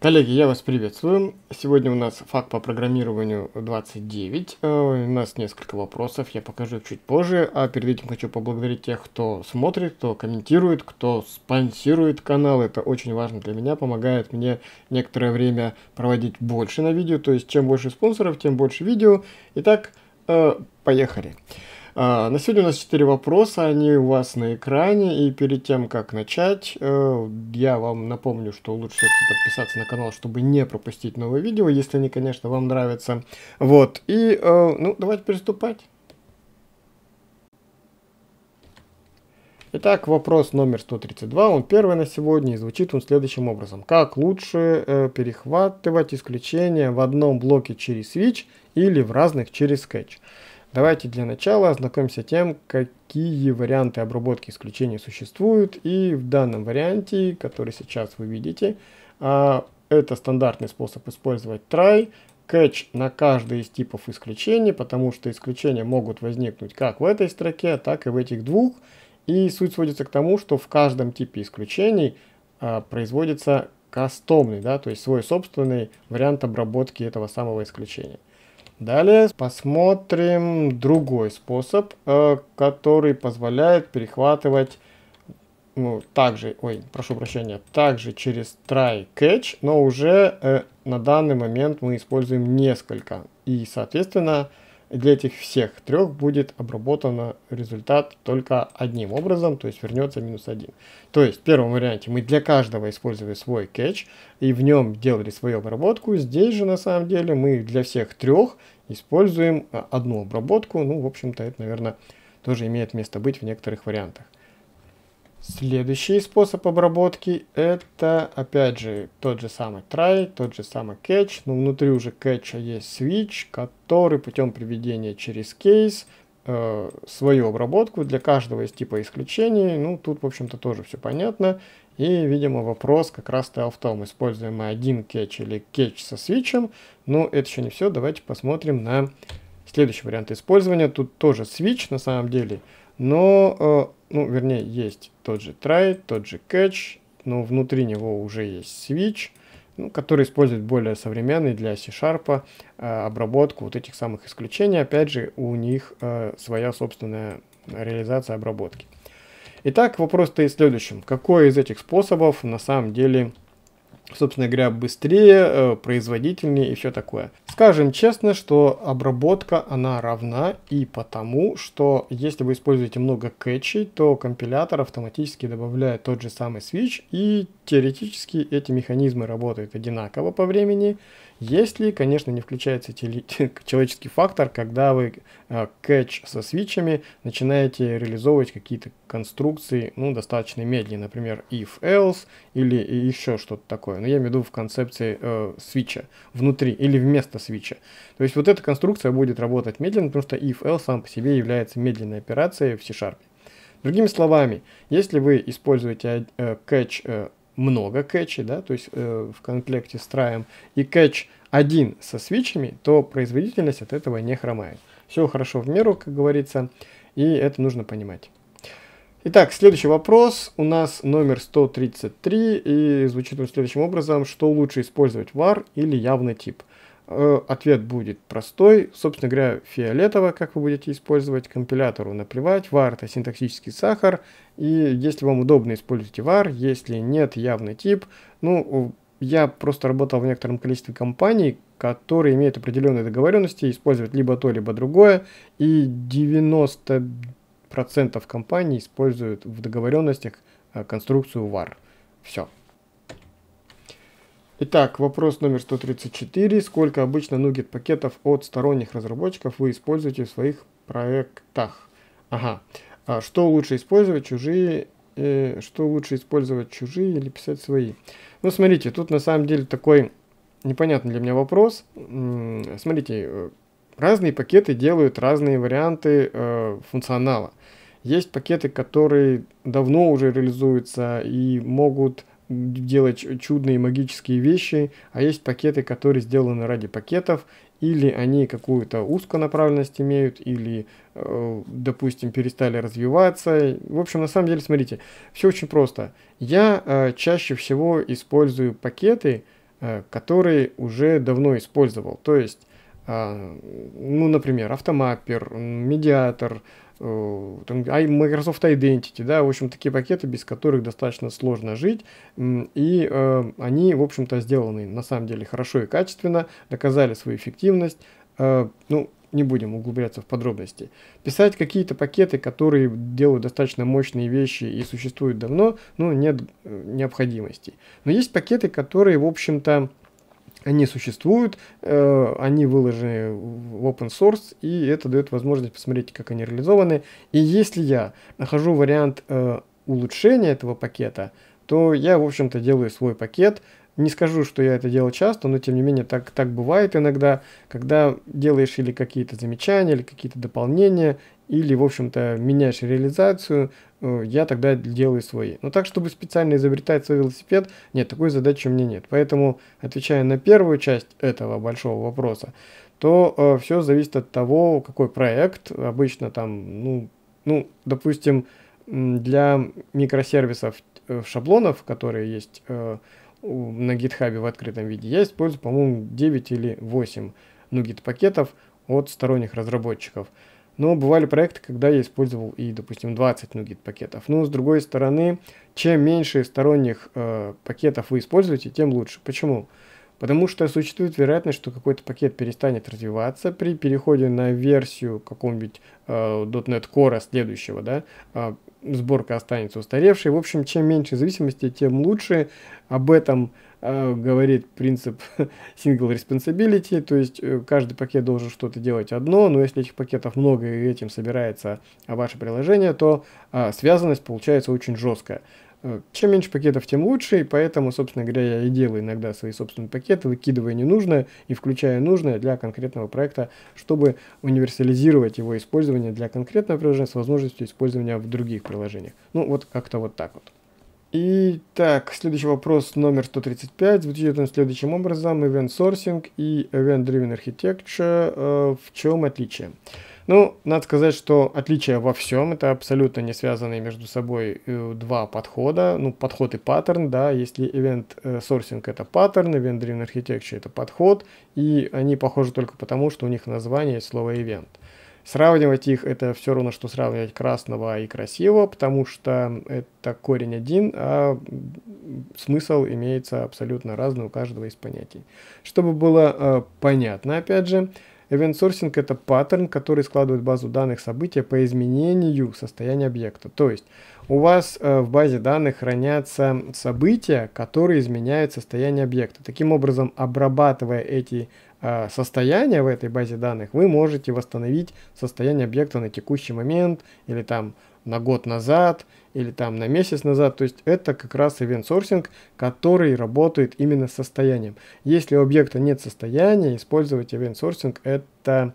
Коллеги, я вас приветствую. Сегодня у нас факт по программированию 29. У нас несколько вопросов, я покажу чуть позже. А перед этим хочу поблагодарить тех, кто смотрит, кто комментирует, кто спонсирует канал. Это очень важно для меня, помогает мне некоторое время проводить больше на видео. То есть, чем больше спонсоров, тем больше видео. Итак, поехали. На сегодня у нас 4 вопроса, они у вас на экране, и перед тем, как начать, я вам напомню, что лучше все-таки подписаться на канал, чтобы не пропустить новые видео, если они, конечно, вам нравятся. Вот, и, ну, давайте приступать. Итак, вопрос номер 132, он первый на сегодня, и звучит он следующим образом. Как лучше перехватывать исключения в одном блоке через switch или в разных через кэч? Давайте для начала ознакомимся с тем, какие варианты обработки исключений существуют. И в данном варианте, который сейчас вы видите, это стандартный способ использовать try, catch на каждый из типов исключений, потому что исключения могут возникнуть как в этой строке, так и в этих двух. И суть сводится к тому, что в каждом типе исключений производится кастомный, да, то есть свой собственный вариант обработки этого самого исключения. Далее посмотрим другой способ, который позволяет перехватывать также через try catch, но уже на данный момент мы используем несколько. И, соответственно, для этих всех трех будет обработан результат только одним образом, то есть вернется -1. То есть в первом варианте мы для каждого использовали свой кэч и в нем делали свою обработку. Здесь же на самом деле мы для всех трех используем одну обработку. Ну, в общем-то, это, наверное, тоже имеет место быть в некоторых вариантах. Следующий способ обработки это, опять же, тот же самый try, тот же самый catch, но внутри уже catch есть switch, который путем приведения через кейс свою обработку для каждого из типа исключений. Ну, тут, в общем-то, тоже все понятно. И, видимо, вопрос как раз стоял в том, используем мы один catch или catch со switch. Но это еще не все, давайте посмотрим на следующий вариант использования. Тут тоже switch на самом деле, но... Ну, вернее, есть тот же try, тот же catch, но внутри него уже есть switch, ну, который использует более современный для C# обработку вот этих самых исключений. Опять же, у них своя собственная реализация обработки. Итак, вопрос-то и следующим. Какой из этих способов на самом деле, собственно говоря, быстрее, производительнее и все такое. Скажем честно, что обработка, она равна, и потому, что если вы используете много кэчей, то компилятор автоматически добавляет тот же самый switch, и теоретически эти механизмы работают одинаково по времени, если, конечно, не включается человеческий фактор, когда вы кэч со свитчами начинаете реализовывать какие-то конструкции, ну, достаточно медленные, например, if-else или еще что-то такое. Но я имею в виду в концепции свитча внутри или вместо свитча. То есть вот эта конструкция будет работать медленно, потому что if-else сам по себе является медленной операцией в C#. Другими словами, если вы используете catch, много кэчей, да, то есть в комплекте с траем, и кэч один со свитчами, то производительность от этого не хромает. Все хорошо в меру, как говорится, и это нужно понимать. Итак, следующий вопрос у нас номер 133, и звучит он следующим образом. Что лучше использовать, var или явный тип? Ответ будет простой, собственно говоря, фиолетово, как вы будете использовать, компилятору наплевать, var это синтаксический сахар, и если вам удобно, используйте var, если нет, явный тип. Ну, я просто работал в некотором количестве компаний, которые имеют определенные договоренности использовать либо то, либо другое, и 90% компаний используют в договоренностях конструкцию var. Все. Итак, вопрос номер 134. Сколько обычно NuGet пакетов от сторонних разработчиков вы используете в своих проектах? Ага. Что лучше использовать, чужие? Или писать свои? Ну, смотрите, тут на самом деле такой непонятный для меня вопрос. Смотрите, разные пакеты делают разные варианты функционала. Есть пакеты, которые давно уже реализуются и могут делать чудные магические вещи, а есть пакеты, которые сделаны ради пакетов, или они какую-то узконаправленность имеют, или, допустим, перестали развиваться. В общем, на самом деле, смотрите, все очень просто. Я чаще всего использую пакеты, который уже давно использовал. То есть, ну, например, автомаппер, медиатор, Microsoft Identity, да, в общем, такие пакеты, без которых достаточно сложно жить, и они, в общем-то, сделаны на самом деле хорошо и качественно, доказали свою эффективность, ну, не будем углубляться в подробности. Писать какие-то пакеты, которые делают достаточно мощные вещи и существуют давно, ну, нет необходимости. Но есть пакеты, которые, в общем-то, они существуют, они выложены в open source, и это дает возможность посмотреть, как они реализованы. И если я нахожу вариант улучшения этого пакета, то я, в общем-то, делаю свой пакет. Не скажу, что я это делал часто, но тем не менее так бывает иногда, когда делаешь или какие-то замечания, или какие-то дополнения, или, в общем-то, меняешь реализацию, я тогда делаю свои. Но так, чтобы специально изобретать свой велосипед, нет, такой задачи у меня нет. Поэтому, отвечая на первую часть этого большого вопроса, то все зависит от того, какой проект. Обычно там, ну, допустим, для микросервисов шаблонов, которые есть на GitHub в открытом виде, я использую, по-моему, 9 или 8 NuGet пакетов от сторонних разработчиков. Но бывали проекты, когда я использовал и, допустим, 20 NuGet пакетов. Но, с другой стороны, чем меньше сторонних пакетов вы используете, тем лучше. Почему? Потому что существует вероятность, что какой-то пакет перестанет развиваться при переходе на версию какого-нибудь .NET Core следующего, да, сборка останется устаревшей. В общем, чем меньше зависимости, тем лучше. Об этом говорит принцип Single Responsibility, то есть каждый пакет должен что-то делать одно, но если этих пакетов много и этим собирается ваше приложение, то связанность получается очень жесткая. Чем меньше пакетов, тем лучше, и поэтому, собственно говоря, я и делаю иногда свои собственные пакеты, выкидывая ненужное и включая нужное для конкретного проекта, чтобы универсализировать его использование для конкретного приложения с возможностью использования в других приложениях. Ну, вот как-то вот так вот. Итак, следующий вопрос номер 135 звучит он следующим образом: Event Sourcing и Event Driven Architecture. В чем отличие? Ну, надо сказать, что отличие во всем, это абсолютно не связанные между собой два подхода, ну, подход и паттерн, да, если Event Sourcing это паттерн, Event Driven Architecture это подход, и они похожи только потому, что у них название есть слово Event. Сравнивать их это все равно, что сравнивать красного и красивого, потому что это корень один, а смысл имеется абсолютно разный у каждого из понятий. Чтобы было понятно, опять же, Event Sourcing – это паттерн, который складывает базу данных события по изменению состояния объекта. То есть у вас в базе данных хранятся события, которые изменяют состояние объекта. Таким образом, обрабатывая эти состояния в этой базе данных, вы можете восстановить состояние объекта на текущий момент, или там на год назад, или там на месяц назад. То есть это как раз Event Sourcing, который работает именно с состоянием. Если у объекта нет состояния, использовать Event Sourcing это,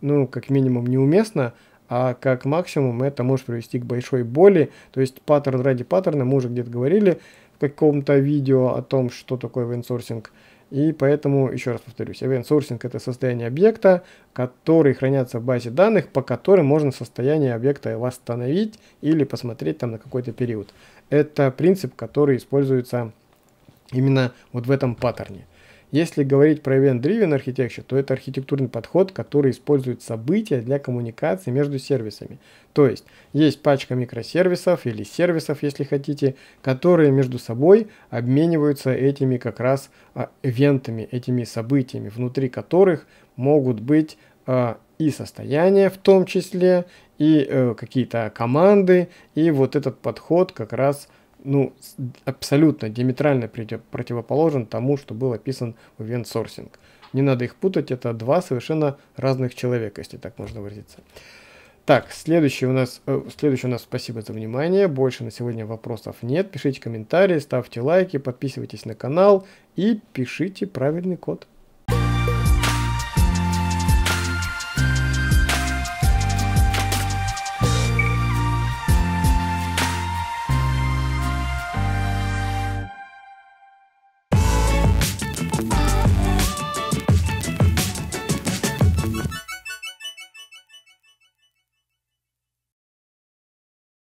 ну, как минимум неуместно, а как максимум это может привести к большой боли. То есть паттерн ради паттерна, мы уже где-то говорили в каком-то видео о том, что такое Event Sourcing. И поэтому, еще раз повторюсь, Event Sourcing – это состояние объекта, который хранятся в базе данных, по которым можно состояние объекта восстановить или посмотреть там на какой-то период. Это принцип, который используется именно вот в этом паттерне. Если говорить про Event Driven Architecture, то это архитектурный подход, который использует события для коммуникации между сервисами. То есть, есть пачка микросервисов или сервисов, если хотите, которые между собой обмениваются этими как раз ивентами, этими событиями, внутри которых могут быть и состояние в том числе, и какие-то команды, и вот этот подход как раз ну, абсолютно диаметрально противоположен тому, что был описан в Event Sourcing. Не надо их путать, это два совершенно разных человека, если так можно выразиться. Так, следующий у нас спасибо за внимание. Больше на сегодня вопросов нет. Пишите комментарии, ставьте лайки, подписывайтесь на канал и пишите правильный код.